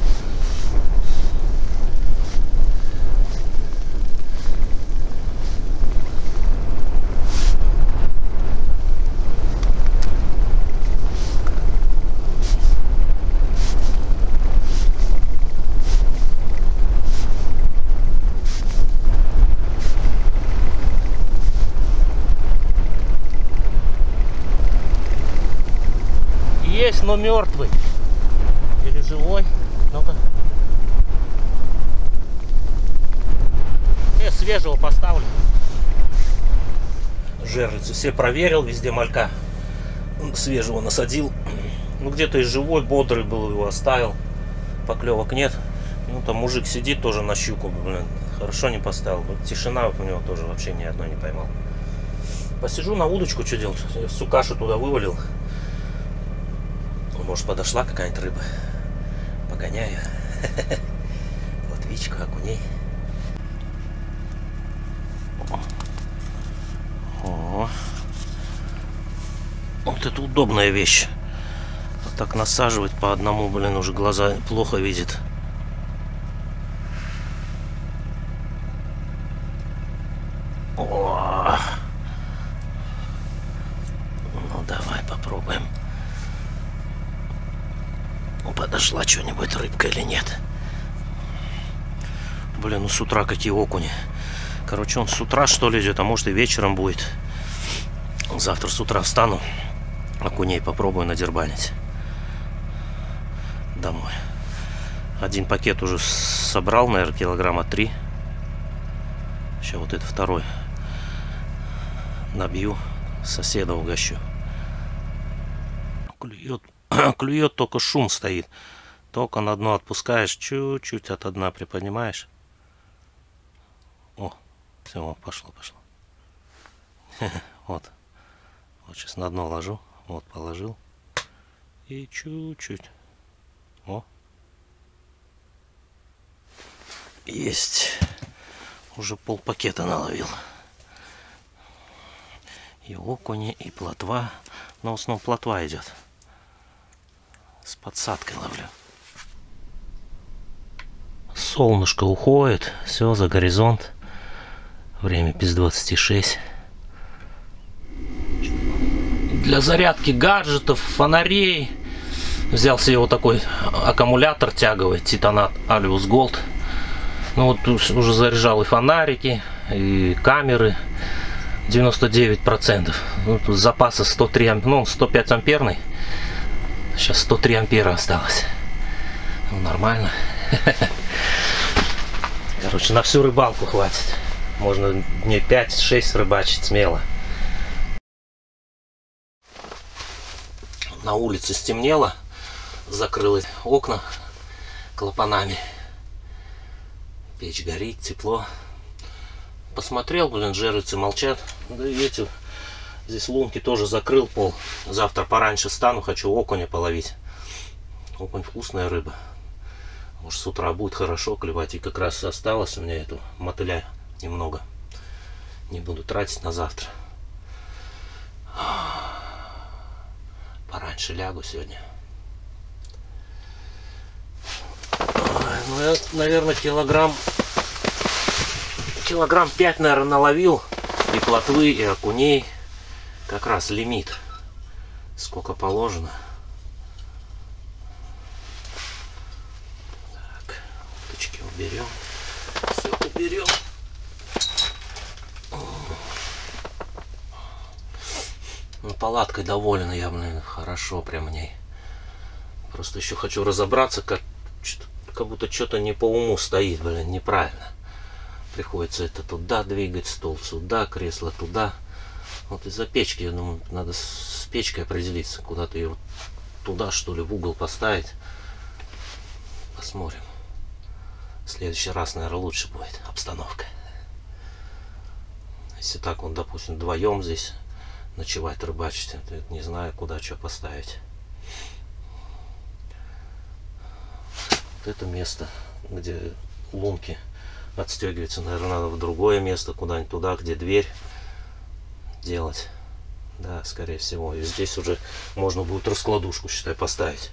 Есть, но мертвый или живой. Ну-ка. Я свежего поставлю. Жерлицу все проверил, везде малька. Свежего насадил. Ну где-то и живой, бодрый был, его оставил. Поклевок нет. Ну там мужик сидит тоже на щуку, блин. Хорошо не поставил. Вот тишина вот у него тоже, вообще ни одной не поймал. Посижу на удочку, что делать? Я всю кашу туда вывалил. Может, подошла какая-нибудь рыба. Погоняю. Плотвичку, окуней. О. Вот это удобная вещь. Вот так насаживать по одному, блин, уже глаза плохо видит. О. Ну давай попробуем. Подошла что-нибудь рыбка или нет. Блин, ну с утра какие окуни. Короче, он с утра что ли идет, а может и вечером будет. Завтра с утра встану, окуней попробую надербанить. Домой. Один пакет уже собрал, наверное, килограмма три. Сейчас вот это второй. Набью, соседа угощу. Клюет. Клюет, только шум стоит. Только на дно отпускаешь, чуть-чуть от дна приподнимаешь. О, все, пошло, пошло. Вот. Вот сейчас на дно ложу. Вот, положил. И чуть-чуть. О. Есть. Уже пол пакета наловил. И окуни, и плотва. снова снова плотва идет. С подсадкой ловлю. Солнышко уходит, все за горизонт. Время без двадцати шести. Для зарядки гаджетов, фонарей взял себе вот такой аккумулятор тяговый, Титанат Алиус Голд. Ну вот уже заряжал и фонарики, и камеры. девяносто девять процентов. Ну, тут запаса сто три, ну, сто пять амперный. Сейчас сто три ампера осталось. Ну, нормально. Короче, на всю рыбалку хватит. Можно дней пять-шесть рыбачить смело. На улице стемнело, закрылось окна клапанами. Печь горит, тепло. Посмотрел, блин, жерлицы молчат. Да и видите, здесь лунки тоже закрыл пол. Завтра пораньше встану, хочу окуня половить. Окунь вкусная рыба. Может, с утра будет хорошо клевать. И как раз осталось у меня этого мотыля немного. Не буду тратить на завтра. Пораньше лягу сегодня. Ну, я, наверное, килограмм килограмм пять, наверное, наловил. И плотвы, и окуней. Как раз лимит. Сколько положено. Так, уточки уберем. Все уберем. Ну, палаткой доволен я, наверное, хорошо прям в ней. Просто еще хочу разобраться, как, как будто что-то не по уму стоит, блин, неправильно. Приходится это туда двигать, стол сюда, кресло туда. Вот из-за печки, я думаю, надо с печкой определиться, куда-то ее туда, что ли, в угол поставить. Посмотрим. В следующий раз, наверное, лучше будет обстановка. Если так, вот, допустим, вдвоем здесь ночевать, рыбачить, то не знаю, куда что поставить. Вот это место, где лунки отстегивается, наверное, надо в другое место, куда-нибудь туда, где дверь делать. Да, скорее всего. И здесь уже можно будет раскладушку, считай, поставить.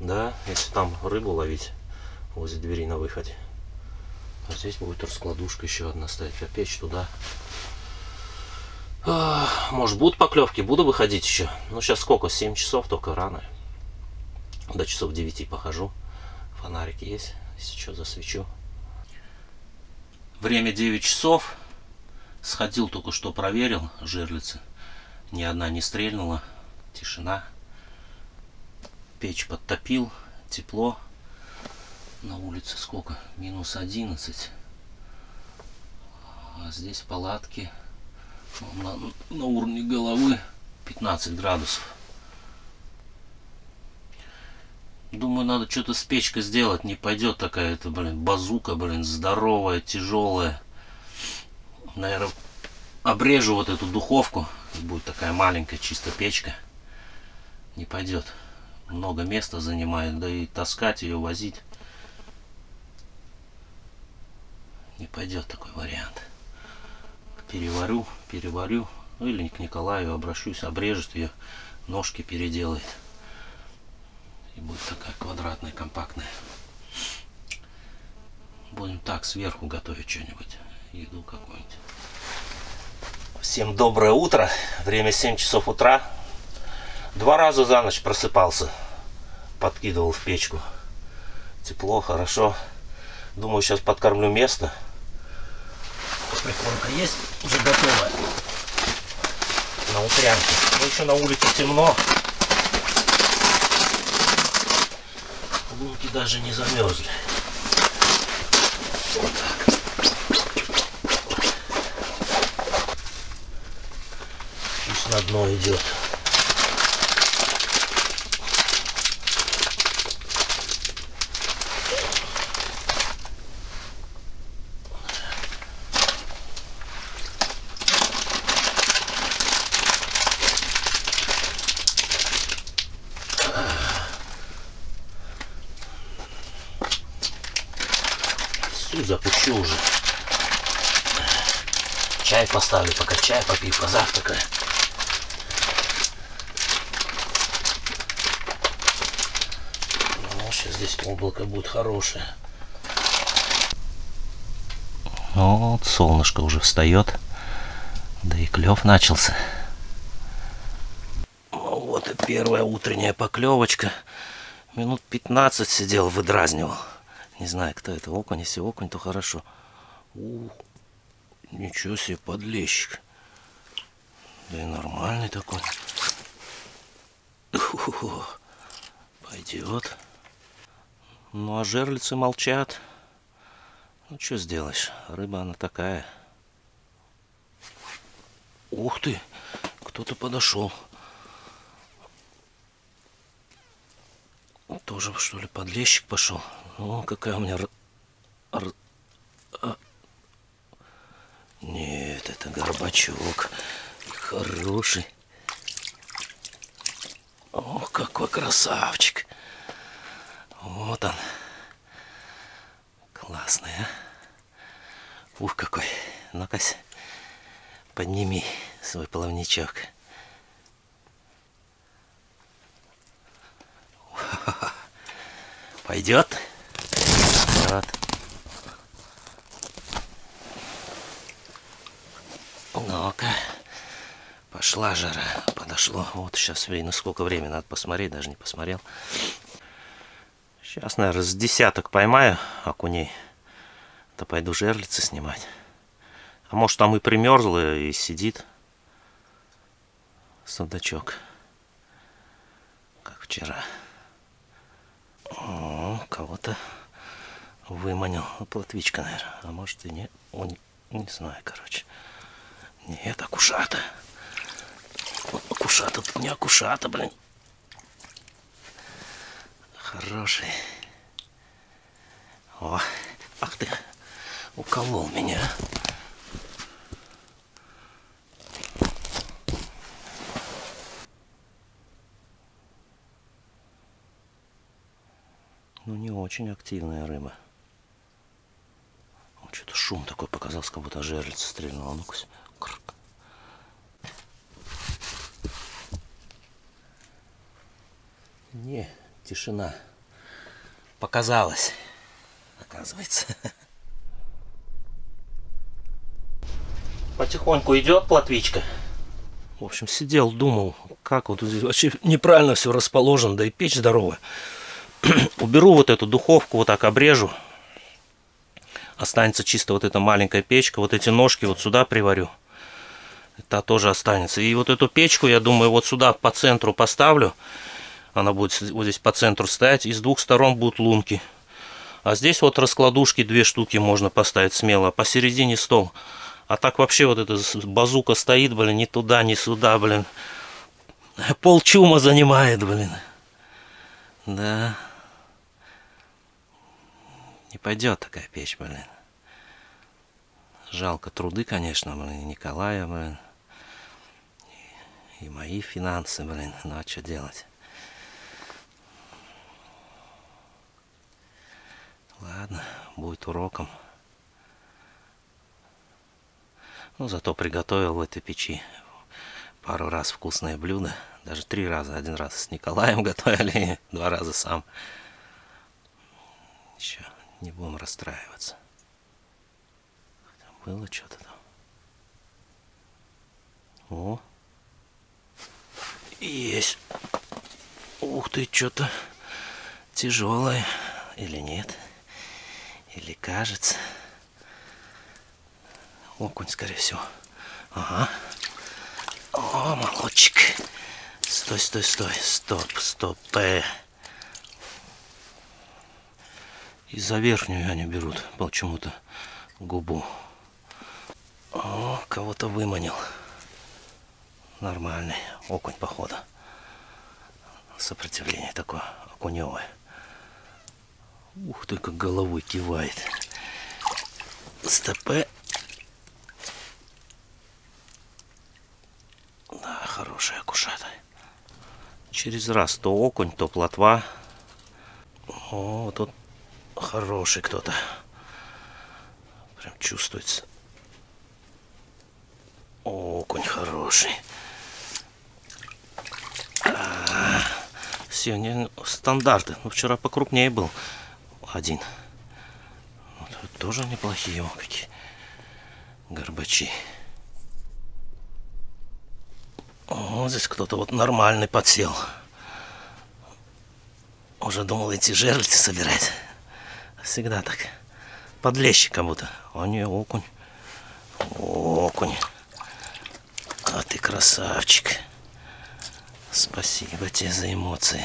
Да, если там рыбу ловить возле двери на выходе. А здесь будет раскладушка еще одна стоять. А печь туда. Ах, может, будут поклевки, буду выходить еще. Ну, сейчас сколько? семь часов, только рано. До часов девяти похожу. Фонарик есть, если что, засвечу. Время девять часов. Сходил только что, проверил жерлицы. Ни одна не стрельнула. Тишина. Печь подтопил. Тепло. На улице сколько? Минус одиннадцать. А здесь палатки. На, на уровне головы пятнадцать градусов. Думаю, надо что-то с печкой сделать. Не пойдет такая, это, блин, базука, блин, здоровая, тяжелая. Наверное, обрежу вот эту духовку. Будет такая маленькая, чисто печка. Не пойдет. Много места занимает, да и таскать ее, возить. Не пойдет такой вариант. Переварю, переварю. Ну, или к Николаю обращусь, обрежет ее, ножки переделает. И будет такая квадратная, компактная. Будем так сверху готовить что-нибудь. Еду какую-нибудь. Всем доброе утро. Время семь часов утра. Два раза за ночь просыпался. Подкидывал в печку. Тепло, хорошо. Думаю, сейчас подкормлю место. Прикормка есть, уже готовая. На утрянке. Но еще на улице темно. Лунки даже не замерзли. Вот так. Пусть на дно идет. Запущу уже. Чай поставлю, пока чай попью, позавтракаю. здесь облако будет хорошее. Вот солнышко уже встает, да и клев начался. Вот и первая утренняя поклевочка. Минут пятнадцать сидел, выдразнивал. Не знаю, кто это, окунь. Если окунь, то хорошо. У, ничего себе подлещик. Да и нормальный такой. Ху-ху-ху. Пойдет. Ну а жерлицы молчат. Ну что сделаешь? Рыба она такая. Ух ты! Кто-то подошел. Тоже, что ли, подлещик пошел? Ну, какая у меня... Р... Р... А... Нет, это горбачок. Хороший. О, какой красавчик. Вот он. Классный, а? Ух, какой. Ну-ка, подними свой плавничок. Пойдет. Вот. Ну-ка. Пошла жара. Подошло. Вот сейчас видно, сколько времени. Надо посмотреть. Даже не посмотрел. Сейчас, наверное, с десяток поймаю окуней. Да пойду жерлицы снимать. А может, там и примерзла и сидит судачок. Как вчера. О, кого-то выманил. Плотвичка, наверное. А может и не. Он, не знаю, короче. Нет, акушата. Акушата тут не акушата, блин. Хороший. О, ах ты. Уколол меня. Ну, не очень активная рыба. Что-то шум такой показался, как будто жерлица стрельнула. Ну-ка. Не, тишина. Показалось. Оказывается. Потихоньку идет плотвичка. В общем, сидел, думал, как вот здесь вообще неправильно все расположено, да и печь здоровая. Уберу вот эту духовку, вот так обрежу. Останется чисто вот эта маленькая печка. Вот эти ножки вот сюда приварю. Та тоже останется. И вот эту печку, я думаю, вот сюда по центру поставлю. Она будет вот здесь по центру стоять. И с двух сторон будут лунки. А здесь вот раскладушки две штуки можно поставить смело. Посередине стол. А так вообще вот эта базука стоит, блин, ни туда, ни сюда, блин. Пол чума занимает, блин. Да... Не пойдет такая печь, блин. Жалко труды, конечно, блин, и Николая, блин. И, и мои финансы, блин. Ну а что делать? Ладно, будет уроком. Ну, зато приготовил в этой печи пару раз вкусное блюдо. Даже три раза. Один раз с Николаем готовили, два раза сам. Еще... Не будем расстраиваться. Хотя было что-то там. О! Есть! Ух ты, что-то тяжелое. Или нет? Или кажется. Окунь, скорее всего. Ага. О, молодчик. Стой, стой, стой. Стоп, стоп. И за верхнюю они берут почему-то губу. О, кого-то выманил. Нормальный окунь, походу. Сопротивление такое окуневое. Ух ты, как головой кивает. СТП. Да, хорошая акушата. Через раз то окунь, то плотва. О, тут хороший кто-то. Прям чувствуется. Окунь хороший. А -а -а. все они стандарты. Но вчера покрупнее был один. Вот, тоже неплохие опыки. Горбачи. О, здесь кто-то вот нормальный подсел. Уже думал идти жерлицы собирать. Всегда так. Подлещик как будто. А не, окунь. Окунь. А ты красавчик. Спасибо тебе за эмоции.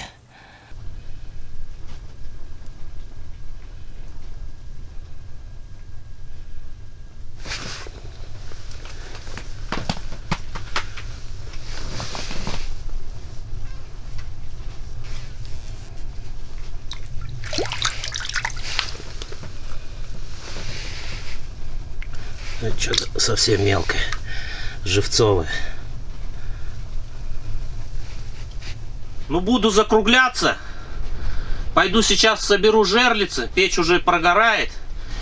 Это что-то совсем мелкое, живцовое. Ну, буду закругляться. Пойду сейчас соберу жерлицы. Печь уже прогорает.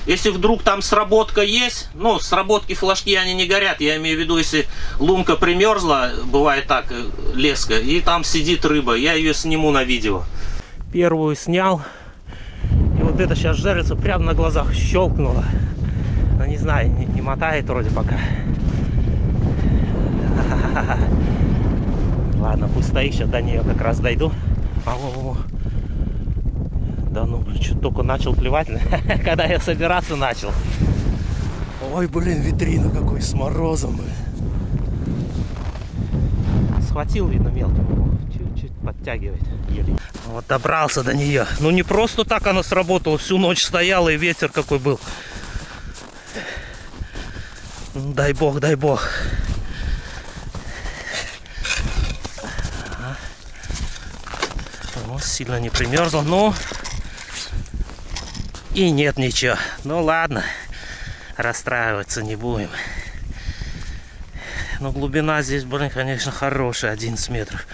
Если вдруг там сработка есть, ну, сработки флажки, они не горят. Я имею в виду, если лунка примерзла, бывает так, леска, и там сидит рыба. Я ее сниму на видео. Первую снял. И вот это сейчас жерлица прямо на глазах щелкнула. Но не знаю, не, не мотает вроде пока. Ладно, пусть стоит, сейчас до нее как раз дойду. А, о, о. Да ну, что только начал плевать, когда я собираться начал. Ой, блин, витрина какой, с морозом, блин. Схватил, видно, мелко. Чуть-чуть подтягивает, еле. Вот добрался до нее. Ну не просто так она сработала, всю ночь стояла и ветер какой был. Ну, дай бог, дай бог. Сильно не примерзла, но и нет ничего. Ну ладно, расстраиваться не будем. Но глубина здесь, блин, конечно, хорошая, одиннадцать метров.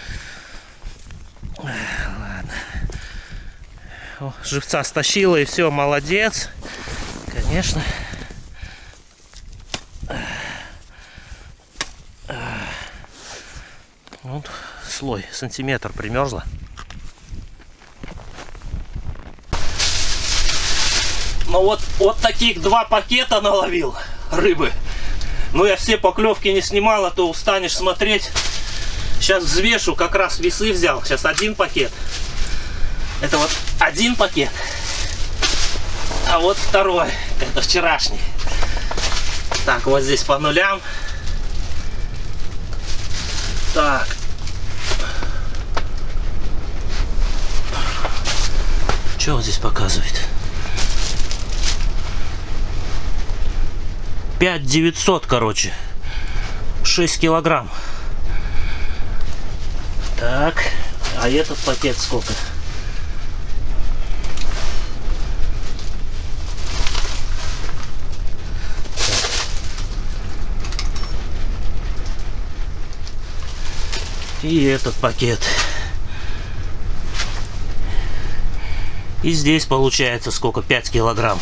Ладно. О, живца стащила и все, молодец. Конечно. Вот слой, сантиметр примерзла. Ну вот, вот таких два пакета наловил рыбы. Но я все поклевки не снимал, а то устанешь смотреть. Сейчас взвешу, как раз весы взял. Сейчас один пакет. Это вот один пакет. А вот второй. Это вчерашний. Так, вот здесь по нулям. Так. Что он здесь показывает? пять девятьсот, короче, шесть килограмм. Так, а этот пакет сколько? И этот пакет. И здесь получается сколько? пять килограмм.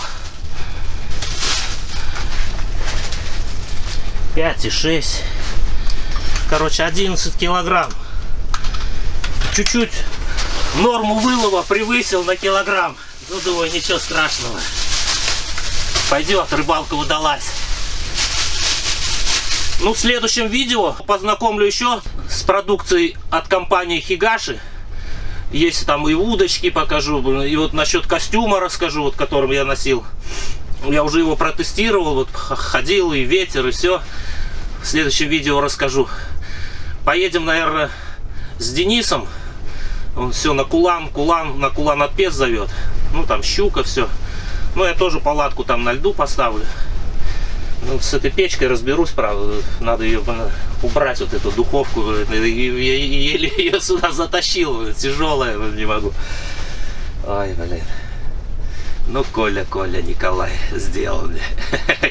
пять и шесть. Короче, одиннадцать килограмм. Чуть-чуть норму вылова превысил на килограмм. Ну, думаю, ничего страшного. Пойдет, рыбалка удалась. Ну, в следующем видео познакомлю еще с продукцией от компании Higashi. Есть там и удочки покажу. И вот насчет костюма расскажу, вот, которым я носил. Я уже его протестировал, вот ходил, и ветер, и все. В следующем видео расскажу. Поедем, наверное, с Денисом. Он все на кулан, кулан, на кулан отпес зовет. Ну, там щука, все. Ну, я тоже палатку там на льду поставлю. Ну, с этой печкой разберусь, правда. Надо ее убрать, вот эту духовку. Я еле ее сюда затащил. Тяжелая, не могу. Ой, блин. Ну, Коля, Коля, Николай сделал мне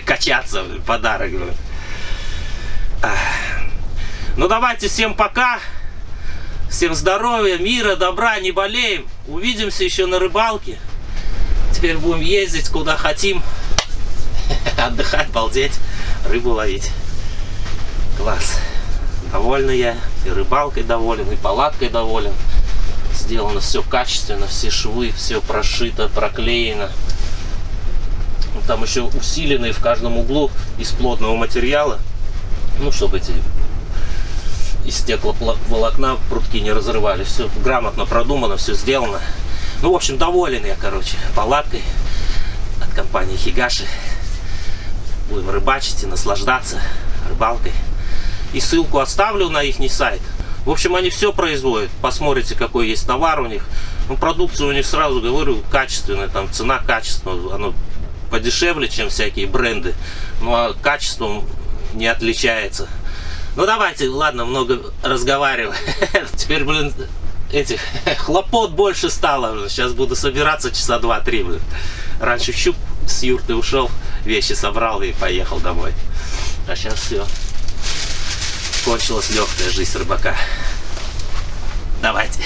качаться, подарок. Ну, давайте всем пока. Всем здоровья, мира, добра, не болеем. Увидимся еще на рыбалке. Теперь будем ездить куда хотим. Отдыхать, балдеть, рыбу ловить. Класс. Довольный я. И рыбалкой доволен, и палаткой доволен. сделано все качественно, все швы, все прошито, проклеено. Там еще усиленные в каждом углу из плотного материала, ну, чтобы эти из стекловолокна прутки не разрывали. Все грамотно продумано, все сделано. Ну, в общем, доволен я, короче, палаткой от компании Higashi. Будем рыбачить и наслаждаться рыбалкой. И ссылку оставлю на их сайт. В общем, они все производят. Посмотрите, какой есть товар у них. Ну, продукция у них, сразу говорю, качественная. Там цена, качество, оно подешевле, чем всякие бренды. Ну, а качеством не отличается. Ну, давайте, ладно, много разговариваю. Теперь, блин, этих хлопот больше стало. Сейчас буду собираться часа два-три, блин. Раньше щуп с юрты ушел, вещи собрал и поехал домой. А сейчас все. Кончилась легкая жизнь рыбака. Давайте.